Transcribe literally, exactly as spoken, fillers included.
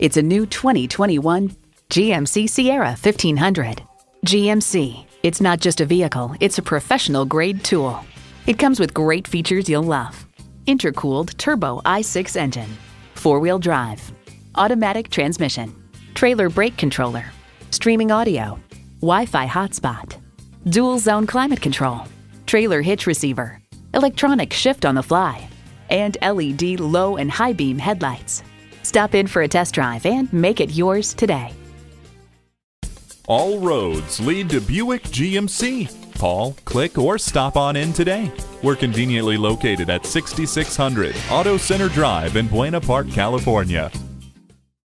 It's a new twenty twenty-one G M C Sierra fifteen hundred. G M C, it's not just a vehicle, it's a professional grade tool. It comes with great features you'll love. Intercooled turbo I six engine, four-wheel drive, automatic transmission, trailer brake controller, streaming audio, Wi-Fi hotspot, dual zone climate control, trailer hitch receiver, electronic shift on the fly, and L E D low and high beam headlights. Stop in for a test drive and make it yours today. All roads lead to Buick G M C. Call, click, or stop on in today. We're conveniently located at sixty-six hundred Auto Center Drive in Buena Park, California.